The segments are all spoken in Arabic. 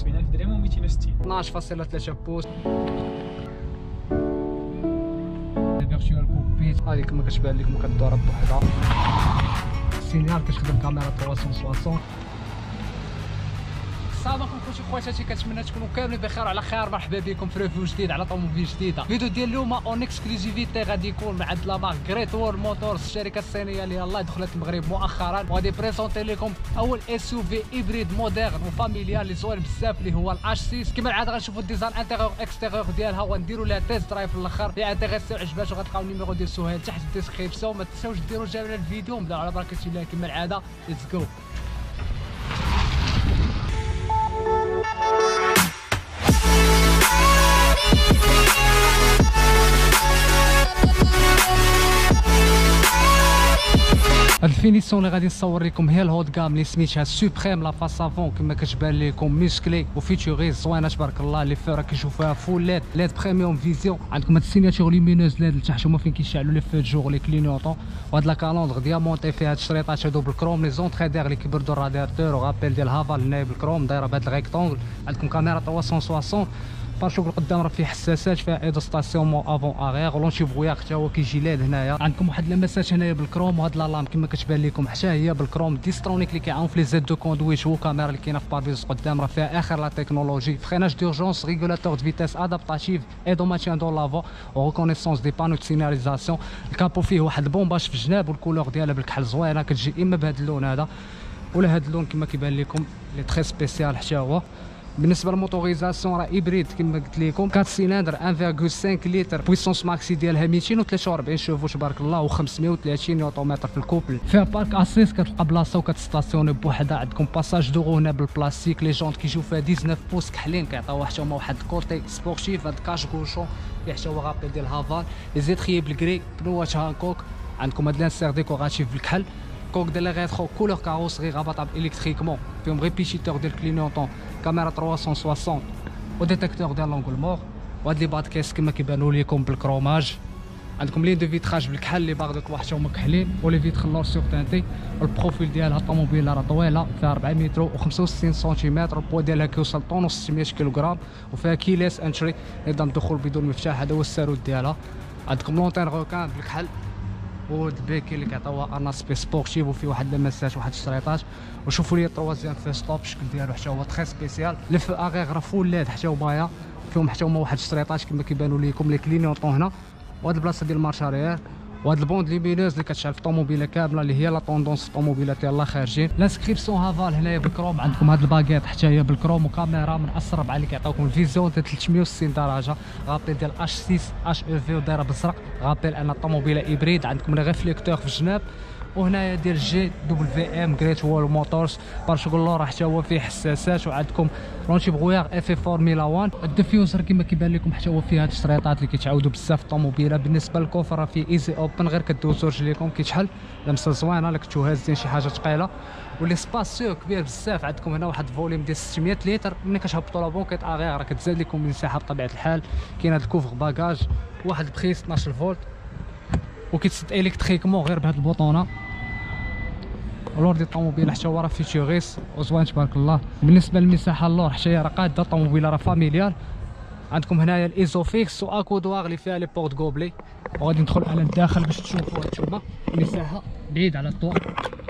700,000 درهم و 260 12.3 بوص. الفيرتشوال كوبيت هادي كما كتبان لكم كدور بوحدها. السينار كتخدم كاميرا 360. السلام عليكم خوتي وخواتاتي، كنتمنى تكونوا كاملين بخير وعلى خير. مرحبا بكم في ريفيو جديد على طوموبيل جديده. الفيديو ديال اليوم اونيكس كرياتيفيتي غادي يكون مع لابار غريت وول موتورز، الشركه الصينيه اللي يلاه دخلت المغرب مؤخرا، وغادي بريزونتي لكم اول اس يو في هيبريد موديرن وفاميليال اللي زوين بزاف اللي هو الاتش 6. كما العاده غنشوفوا الديزاين انتيريور اكستيريور ديالها ونديروا لها تيست درايف في الاخر. اللي انتريسيو عجباتو غتلقاو النيميرو ديال سهيل تحت الديسكريبسيون. ما تنساوش ديروا جيم الفيديو نبداو على بركه الله كما العاده. ليتس جو. الفينيسيون اللي غادي نصور لكم هي الهوت كام اللي سميتها سوبريم. لا فاسافون كما كتبان لكم ميسكلي وفيتوري زوينه تبارك الله. لي فور كنشوفوها فول ليد ليد بريميوم فيزيون. عندكم هاد السيناتور لومينوز ليد لتحت هما فين كيشعلوا لي فو جور لي كلينوطون، وهاد لا كالوندر ديامونتي فيها التشريطات هادو بالكروم. لي زونتريدير اللي كيبردوا الرادياتور وغابيل ديال هافال هنايا بالكروم دايره بهاد الريكتونغل. عندكم كاميرا 360. بارشوك القدام راه فيه حساسات فيها ايدو ستاسيون افون اغير ولونتي بغويا حتى هو كيجي لاد هنايا. عندكم واحد لمسات هنايا بالكروم، وهاد لالام كما كتبان لكم حتى هي بالكروم. ديسترونيك اللي كيعاون في لي زيد دو كوندويت، وكاميرا اللي كاينه في باربيز القدام راه فيها اخر لا تكنولوجي. فريناج دورجونس، ريغولاتور دو فيتاس ادابتاتيف، ايدو ماتيان دو لافون، وريكونيسونس دي بانو سيناليزاسيون. الكابو فيه واحد البومباج في الجناب والكولور ديالها بالكحل زوينه، كتجي اما بهذا اللون هذا ولا هذا اللون كما كيبان لكم لي تري سبيسيال حتى هو. بالنسبه للموتوريزاسيون راه هيبريد كما قلت لكم، 4 سيلندر 1.5 لتر، بويسونس ماكسي ديالها 243 شوفوا تبارك الله، و530 نيوتن متر في الكوبل. فيها بارك اسيس كتلقى بلاصه وكتستاسيوني بوحدها. عندكم باساج دورو هنا بالبلاستيك، لي جونت كيجيو فيها 19 بوص كحلين كيعطيوها حتى هما واحد الكورتي سبورتيف. هاد كاش كوشون اللي حتى هو غابيل ديال هافال، لي زيتخيي بالكري بنوات هانكوك. عندكم هاد لانسير ديكوراتيف بالكحل، كوك ديال لي ريترو كولور كاروسري رابطه بالكتريكمون، فيهم ريبيتيتور ديال كلينوطون، كاميرا 360 وديتيكتور ديال لونغول مور، وهاد لي باد كيس كما كيبانوا ليكم بالكروماج. عندكم لي دو فيتراج بالكحل، لي باغ دو كوا حتى هما كحلين، ولي فيتر لور سور تانتي. البروفيل ديالها الطوموبيل راه طويله فيها 4 متر و65 سنتيمتر، البوا ديالها كيوصل طون و600 كيلوغرام، وفيها كيليس انتري نظام الدخول بدون مفتاح، هذا هو السارود ديالها. عندكم لونتين روكان بالكحل، ود البيكي اللي كيعطيوها انا سبي سبورتيف وفي واحد لمسات واحد الشريطات. وشوفوا لي الطوازيام في ستوب الشكل ديالو حتى هو تري سبيسيال. لي فو اغيغ راه فول لاد حتى هما فيهم حتى هما واحد الشريطات كما كيبانوا ليكم لي كلينيوطون هنا، وهاد البلاصه ديال مارشاريير، وهاد البوند ليمينوز اللي كتشعل في الطوموبيله كامله اللي هي لا طوندونس الطوموبيلات يلاه خارجين. لانسكريبسيون هافال هنايا بالكروم. عندكم هاد الباكيط حتى هي بالكروم، وكاميرا من اسرع اللي كيعطيوكم الفيزيون تاع 360 درجه، غابيل ديال اش 6 اش او في ودايره بالزرق، غابيل ان الطوموبيله هيبريد. عندكم لي ريفليكتور في الجناب، وهنايا ديال جي دبليو ام غريت وول موتورز. بارشوك اللور حتى هو فيه حساسات، وعندكم رونتي بغويار اف فورمولا 1. الديفيوزر كما كيبان لكم حتى هو فيه هاد الشريطات اللي كيتعاودوا بزاف في الطوموبيله. بالنسبه للكوفر راه فيه ايزي اوبن، غير كدوزو رجليكم كيتحل، لمسه زوينه لك كنتو هازين شي حاجه ثقيله، واللي سباسيو كبير بزاف. عندكم هنا واحد فوليوم ديال 600 لتر، ملي كتهبطوا لابون كيتاغيغ راه كتزاد لكم المساحه بطبيعه الحال. كاين هاد الكوفر باكاج، واحد البريس 12 فولت، وكيتسد الكتريكمون غير بهاد البوطونه. اللور ديال الطوموبيله حتى هو راه فيتوريس وزوين تبارك الله. بالنسبه للمساحه اللور حتى هي راه قاده، الطوموبيله راه فاميليال. عندكم هنايا الايزوفيكس واكودوار اللي فيها لي بورت كوبلي، وغادي ندخل على الداخل باش تشوفوا هانتوما. المساحه بعيد على الطوق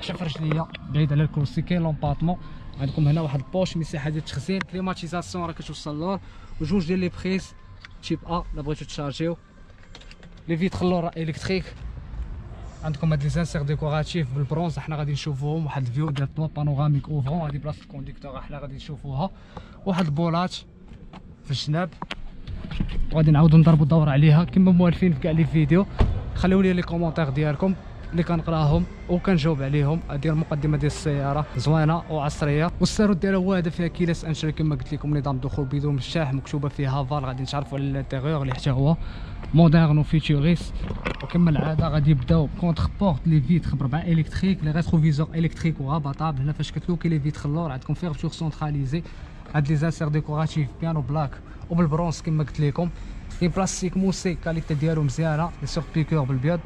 شاف رجليا، بعيد على الكرسي، كاين لومباطمون. عندكم هنا واحد البوش، مساحه ديال التخزين، كليماتيزاسيون راه كتوصل اللور، وجوج ديال لي بريس تيب ا الا بغيتو تشارجيو. لي فيتخ اللور راه الكتريك. عندكم هاد لي زانسير ديكوراتيف بالبرونز، حنا غادي نشوفوهم. واحد الفيو ديال الطوا بانوراميك اوفرون، هادي بلاصه الكونديكتور حنا غادي نشوفوها. واحد البولات في الجناب، وغادي نعاودو نضربو الدور عليها كما موالفين في كاع لي فيديو. خليو لي كومونتير ديالكم اللي كنقراهم وكنجاوب عليهم. هادي المقدمه ديال السياره زوينه وعصريه، والسارود ديالها هو هذا، فيها كيلاس انشري كما قلت لكم، نظام دخول بدون مفتاح، مكتوبه فيها هافال. غادي نتعرفوا على الانتيريور اللي حتى هو موديرن وفيتوريس، وكما العاده غادي يبداو كونتر بورت لي فيتخ بربعه الكتريك، لي ريتروفيزور الكتريك وغابطابل. هنا فاش كتلوكي لي فيتخ اللور عندكم فيرتور سونتراليزي، هاد لي زانسير ديكوراتيف بيانو بلاك وبالبرونز كما قلت لكم. لي بلاستيك موسي كاليتي ديالو مزيانه، لي سوربيكور بالبيض.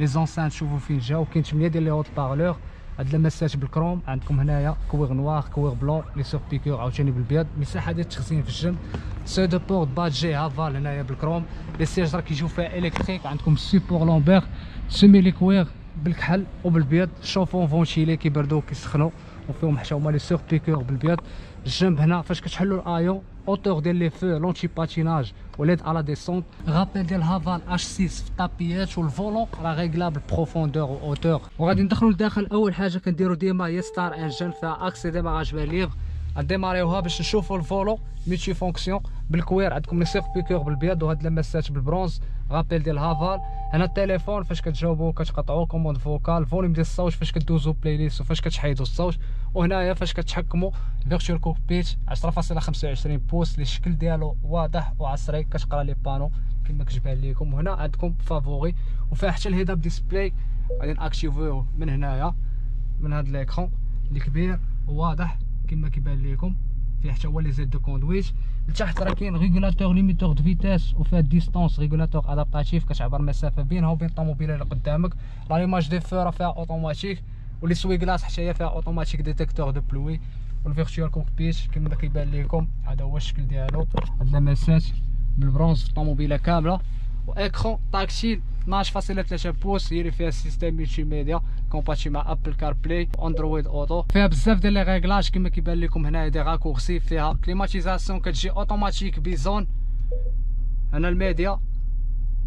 لي زونسانت شوفوا فين جاو، كاين 8 ديال لي هوت بارلور، هاد لمسات بالكروم. عندكم هنايا كويغ نوار، كويغ بلون، لي سور بيكور عاوتاني بالبيض، مساحه ديال التخزين في الجنب، سيدو بورد بادجي هافال هنايا بالكروم، لي سيج راه كيجيو فيها الكتريك. عندكم سيبور لومبير سمي لي كويغ بالكحل وبالبيض، شوفون فونشيلي كيبردو كيسخنو، وفيهم حتى هما لي سور بيكور بالبيض. الجنب هنا فاش كتحلوا الايون اوتور ديال لي فو لونتي باتيناج ولاد على ديسونت. غابيل ديال هافال H6 في الطابيات، والفولون راه غيكلابل بروفوندور واوتور. وغادي ندخلوا لداخل. اول حاجه كنديروا ديما هي ستار انجن فيها اكس ديماراج ليبر، غنديماريوها باش نشوفوا الفولون ميتي فونكسيون بالكوير. عندكم لي سيربيكور بالبيض وهاد لمسات بالبرونز، غابيل ديال هافال. هنا التليفون فاش كتجاوبوا كتقطعوا كوموند فوكال، فوليوم ديال الصوت فاش كدوزوا بلاي ليست وفاش كتحيدوا الصوت. وهنايا فاش كتحكموا فيرتشوال كوكبيت 10.25 بوص اللي الشكل ديالو واضح وعصري، كتقرا لي بانو كما كتبان لكم. وهنا عندكم فافوري وفيها حتى الهيد اب ديسبلاي، غادي ناكتيفيوه من هنايا من هاد ليكرون اللي كبير وواضح كما كيبان لكم. فيه حتى هو لي زيت دو كوندويت. لتحت راه كاين ريغولاتور ليميتور دو فيتاس، وفيها ديستونس ريغولاتور ادابتاتيف كتعبر المسافه بينها وبين الطوموبيله اللي قدامك. لا ليماج دي فو راه فيها اوتوماتيك، ولي سويغلاس حتى هي فيها اوتوماتيك ديتيكتور دو بلوي. والفيرتشوال كوكبيت كما كيبان لكم هذا هو الشكل ديالو، هاد اللمسات بالبرونز في الطوموبيله كامله. واكرون تاكتيل 12.3 بوص هي اللي فيها سيستيم ملتي ميديا كومباتي مع ابل كار بلاي اندرويد اوتو. فيها بزاف ديال لي ريغلاج كما كيبان لكم هنايا دي راكورسي، فيها كليماتيزاسيون كتجي اوتوماتيك بيزون. هنا الميديا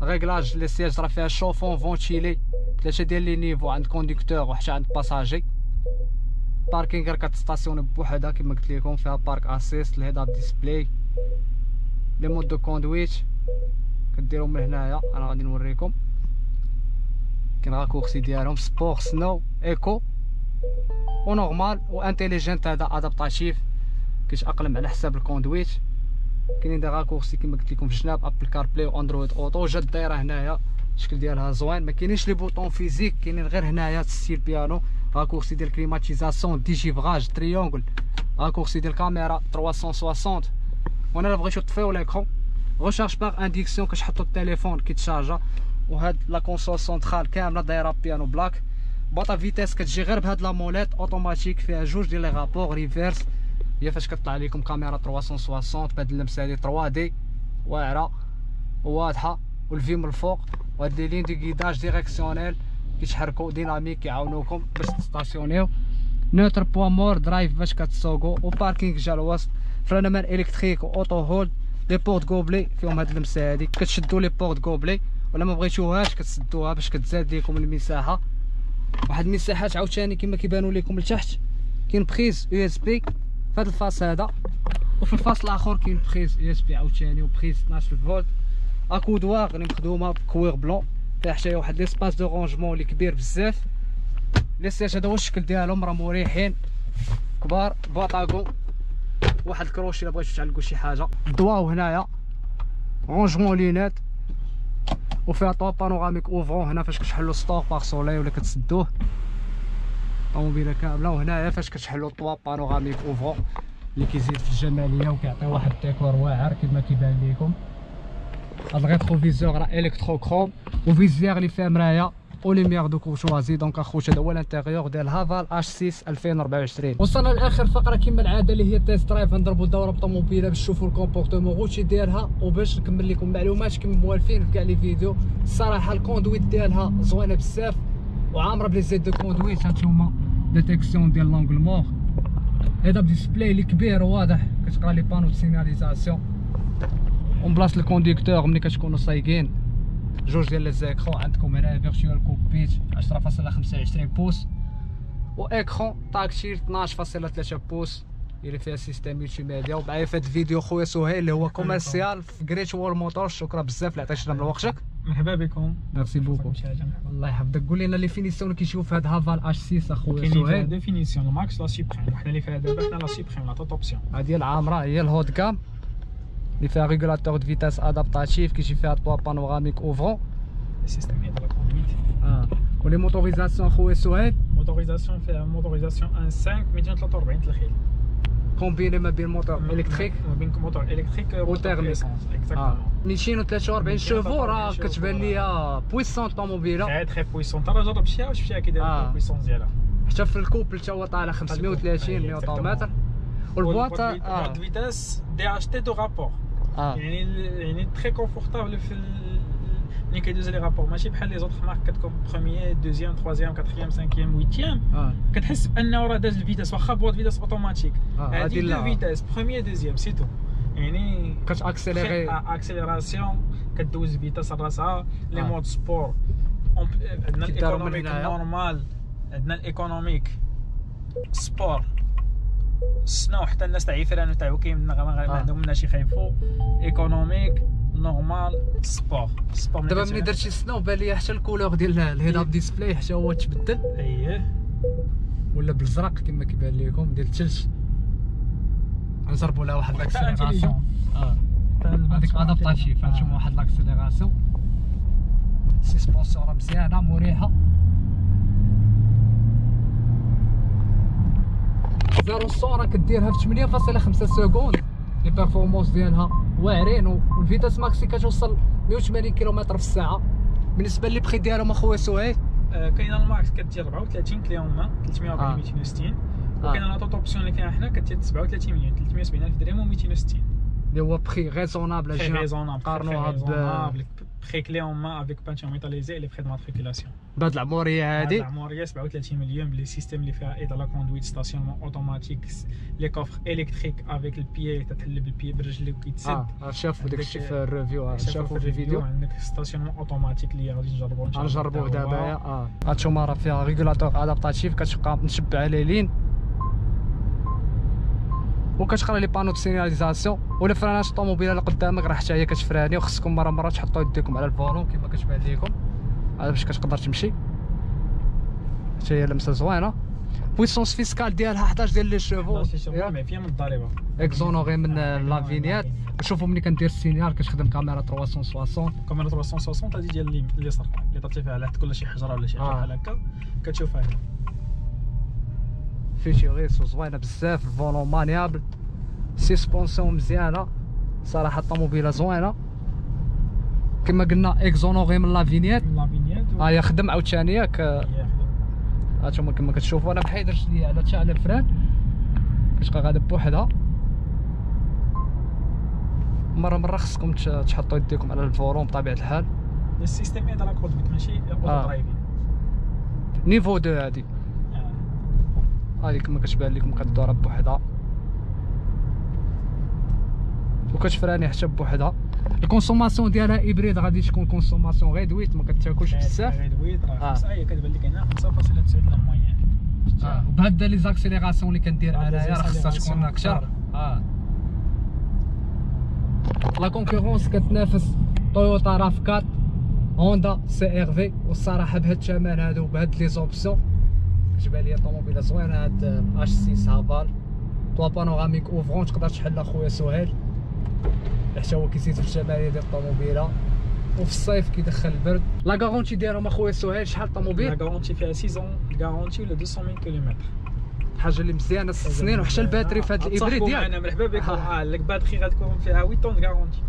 ريغلاج لي سياج راه فيها شوفون فونتيلي، ثلاثه ديال لي نيفو، عند كونديكتور وحتى عند باساجي. باركينغ غير كتستاسيوني بوحدها كما قلت لكم، فيها بارك اسيست، الهيد اب ديسبلاي، لي مود دو كوندويت كديرهم من هنايا. انا غادي نوريكم كاين راكورسي ديالهم سبور سنو ايكو ونورمال وانتيليجنت، هذا ادابتاتيف كيتاقلم على حساب الكوندويت. كاينين دا راكورسي كما قلت لكم في الجناب ابل كار بلاي واندرويد اوتو. جات الدايره هنايا الشكل ديالها زوين، ما كاينينش لي بوطون فيزيك، كاينين غير هنايا ستيل بيانو، راكورسي ديال كليماتيزاسيون، ديجيفراج، تريونغل، راكورسي ديال الكاميرا 360. وانا الا بغيتو تطفيو ليكرون ريشارج باغ انديكسيون كتحطوا التليفون كيتشارجا. وهاد لا كونسول سونترال كامله دايره بيانو بلاك. باطا فيتاس كتجي غير بهاد لاموليت اوتوماتيك، فيها جوج ديال لي رابور ريفيرس، هي فاش كطلع لكم كاميرا 360 بهاد اللمسه هادي 3D واعره وواضحه، والفي من الفوق. وهاد لي لين دي كيداج ديريكسيونيل كيتحركوا ديناميك كيعاونوكم باش تستاسيونيو. نوتر بوا مور درايف باش كتسوقوا، وباركينغ جا الوسط، فرانمان الكتريك واوتو هولد. لي بورت كوبلي فيهم هاد اللمسه هادي، كتشدوا لي بورت كوبلي ولا ما بغيتوهاش كتسدوها باش كتزاد ليكم المساحه. واحد المساحات عاوتاني كما كيبانوا ليكم لتحت كاين بريز يو اس بي فهاد الفاس هذا، وفي الفاس الاخر كاين بريز يو اس بي عاوتاني وبريز 12 فولت. اكودوار اللي مخدومه بكوير بلون، فيها حتى واحد ليسباس دو رونجمون اللي كبير بزاف. لي سياج هذا هو الشكل ديالهم، راه مريحين كبار باطاكو، واحد الكروشي الا بغيتو تعلقوا شي حاجه. الضواو هنايا رونجمون لينات، وفيها طوا بانوراميك اوفرون هنا فاش كتحلوا ستور باغ سولي ولا كتسدوه الطوموبيله كامله. وهنايا فاش كتحلوا الطوا بانوراميك اوفرون اللي كيزيد في الجماليه وكيعطي واحد الديكور واعر كما كيبان لكم. هاد الريتروفيزور راه الكترو كروم، وفيزير اللي فيها مرايه وليميير دو كوشوازي. دونك اخوتي هذا هو الانتيريور ديال هافال H6 2024. وصلنا لاخر فقره كما العاده اللي هي تيست درايف، نضربوا دوره بالطوموبيله باش نشوفوا الكومبورتمون غوتي ديالها، وباش نكمل لكم معلومات كما موالفين في كاع لي فيديو. الصراحه الكوندويت ديالها زوينه بزاف وعامره بلي زيت دو كوندويت. هانتوما ديتيكسيون ديال لونغ المور، هذا ديسبلاي اللي كبير وواضح كتقرا لي بانو سيناليزاسيون. اون بلاص الكونديكتور ملي كتكونوا سايقين جوج ديال لي زيكرو. عندكم هنا فيرتشوال كوبيت 10.25 بوص، واكرون تاكتيل 12.3 بوص اللي فيها سيستيم ملتي ميديا. ومعايا في هذا الفيديو خويا سهيل اللي هو كوميرسيال في جريت وول موتورز. شكرا بزاف اللي عطيتنا من وقتك، مرحبا بكم. ميرسي بوكو الله يحفظك. قول لنا لي فينيسيون اللي كيشوف هذا هافال H6 اخويا سهيل. كاين دي فينيسيون الماكس، لا سيبريم حنا اللي فيها دابا، حنا لا سيبريم لا توت اوبسيون هذه العامره هي الهوت كام اللي فيها ريغولاتور دو فيتاس ادابتاتيف، كيجي فيها طوا بانوراميك اوفرون، سيستيم هيدروليك. ولي موتوريزاسيون خويا سهيل، موتوريزاسيون فيها موتوريزاسيون 1.5 243 الخيل، كومبيني ما بين موتور الكتريك وتيرميسونس. اكزاكتومون 243 شوفو راه كتبان ليا بويسون طوموبيله، تري بويسون. ترى جربتيها وشفتيها كي دايره البويسونس ديالها؟ حتى في الكوبل تا هو طالع 530 نيوتن متر. والبواطه الفيتاس دي اش تي دو رابور يعني تري كونفورتابل في ملي كيدوز لي رابور، ماشي بحال لي زوط مارك كتكون بروميير دوزيام تروزيام كاتريام سانكيام ويتيام كتحس بانه راه داز الفيتاس، واخا بواط فيتاس اوتوماتيك هادي دو فيتاس بروميير دوزيام سي تو، يعني كتاكسيليغي اكسيليراسيون كدوز فيتاس راسها. لي مود سبور عندنا الايكونوميك نورمال، عندنا الايكونوميك سبور سنو حتى الناس تاع يفرانو تاعو كاين ما عندهم منها شي خايفو، ايكونوميك نورمال سبور. دابا ملي درت شي سنو بان ليا حتى الكولور ديال الهيد اب ديسبلاي حتى هو تبدل، اييه ولا بالزرق كما كيبان لكم ديال الثلج. غنجربوا لها واحد لاكسيليراسيون هذيك ادابطاتيف، فهمتوا واحد لاكسيليراسيون. السيسبونسيون راه مزيانه مريحه، 0 راه كديرها في 8.5 سكوند، لي بيرفورمانس ديالها واعرين، والفيتاس ماكسي كتوصل 180 كيلومتر في الساعه. بالنسبه لي بخي ديالهم اخويا سهيل، كاينه الماكس كدير 34 كيلومتر 340 260، وكاينه لاطوط اوبسيون اللي فيها حنا كدير 37 مليون 370 درهم و 260، اللي هو بخي ريزونابل. اجي نقارنوها بخي كليهم ما افيك بانشوميتر لي زي لي بخي د ماتريكولاسيون بهاد العموريه هادي، العموريه 37 مليون بلي سيستيم اللي فيها ايد لا كوندويت ستاسيونمون اوتوماتيك، لي كوفر الكتريك افيك البيي تتحل بالبيي برجلي وكيتسد. شافو داك الشيء في الريفيو، شافو في الفيديو عندك ستاسيونمون اوتوماتيك اللي غادي نجربوه دابا. هانتوما راه فيها ريغولاتور ادابتاتيف، كتبقى متشبعه على لين وكتقرا لي بانو سيناليزاسيون، ولا فراناج الطوموبيله اللي قدامك راه حتى هي كتفراني، وخصكم مره تحطوا يديكم على الفولون كما كتبان ليكم هذا باش كتقدر تمشي. حتى هي لمسه زوينه. بويسونس فيسكال ديالها 11 ديال لي شوفو، يعني فيها من الضريبه اكزونوغي من لافينيات. وشوفوا ملي كندير السينيال كتخدم كاميرا 360، كاميرا 360 هذه ديال اليسار اللي طرتي فيها على حد كل شي حجره ولا شي حاجه بحال هكا كتشوفها هنا فيتشيغيس وزوينه بزاف. الفولون مانيابل، سيسبونسيون مزيانه، صراحه الطوموبيله زوينه كما قلنا اكزونوغي من لافينيات. هي خدم عاوتاني ياك، هانتوما كما كتشوفوا انا ما حيدرش ليا على حتى على الفران، كتبقى غاده بوحدها. مره خصكم تحطوا يديكم على الفولون بطبيعه الحال. السيستم ديال لا كوندويت ماشي اوتو درايفين نيفو 2 هادي، هادي كما كتبان لكم كدور بوحدها وكتفراني حتى بوحدها. الكونسوماسيون ديالها ايبريد غادي تكون كونسوماسيون غيدويت، ما كتاكلش بزاف، غيدويت راه 5 هي كتبان لك هنا 5.9 الموين. وبهاد لي زاكسيليغاسيون اللي كندير انايا راه خصها تكون اكثر. لا كونكورونس كتنافس تويوتا راف 4، هوندا سي ار في، والصراحه بهاد الثمن هادو بهاد لي زوبسيون كتبان لي طوموبيله زوينه. هاد اش 6 هافال طوا بانوراميك اوفرون تقدر تحل اخويا سهيل، حتى هو كيزيد في الجماليه ديال الطوموبيله وفي الصيف كيدخل البرد. لا غارونتي ديالهم اخويا سهيل شحال الطوموبيل؟ لا غارونتي فيها 6 غارونتي ولا 200 كيلومتر، حاجه اللي مزيانه 6 سنين. وحتى الباتري في هاد الايبريد ديالك انا مرحبا بكم، لك باتري غتكون فيها 8 طون غارونتي.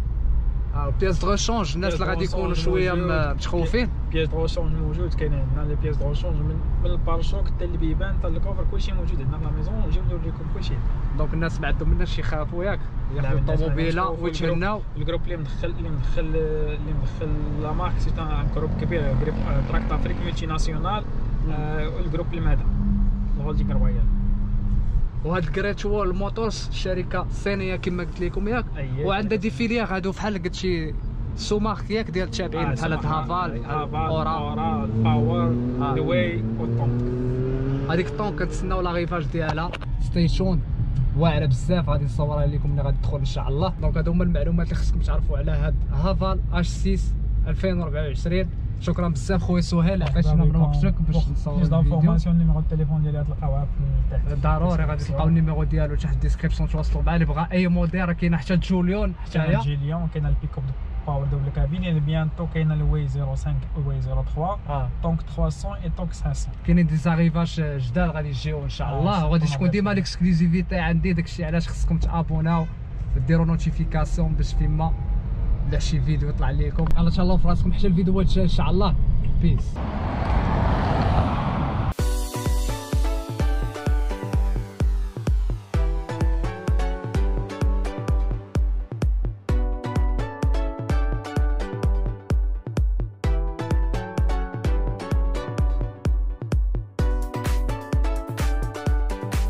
بياس دو رشونج الناس اللي غادي يكونوا شويه متخوفين، بياس دو رشونج موجود، كاين عندنا لي بياس دو رشونج من البارشوك حتى البيبان حتى الكوفر، كلشي موجود عندنا في لا ميزون، نجيو ندير لكم كلشي. دونك الناس ما عندهم مناش يخافوا ياك، ياخذوا الطوموبيله ويتمناو. الجروب اللي مدخل لا مارك سي ان جروب كبير، جروب تراكت افريك ملتي ناسيونال، الجروب الماده الهولدينغ رويال. وهاد الجريت وول موتورز شركه صينيه كما قلت لكم ياك، وعندها دي فيليير هادو بحال قلت شي سومارك ياك ديال التابعين، بحال هاد هافال، اورا، باور، دوي والطونك. هذيك الطونك كنتسناو لاغيفاج ديالها، ستيشون واعره بزاف غادي نصورها لكم ملي غادي تدخل ان شاء الله. دونك هادو هما المعلومات اللي خصكم تعرفوا على هاد هافال اش 6 2024. شكرا بزاف خويا سهيل عطيتنا من وقتك باش نصور الفيديو. نيميرو التليفون ديالي غتلقاوها تحت، ضروري غادي تلقاو النيميرو ديالو تحت الديسكريبسيون، تواصلوا معاه اللي بغا اي موديل. راه كاينه حتى جوليون، حتى هي جوليون، كاينه البيكوب باور دوبل كابين، يعني بيانتو كاينه الواي 05 والواي 03 طونك 300 اي طونك 500. كاينين دي زاريفاج جداد غادي يجيو ان شاء الله، وغادي تكون ديما ليكسكلوزيفيتي عندي. داكشي علاش خصكم تابوناو وديروا نوتيفيكاسيون باش فيما شي فيديو يطلع لكم. الله تهلاو في راسكم حتى الفيديوهات الجايه ان شاء الله. بيس.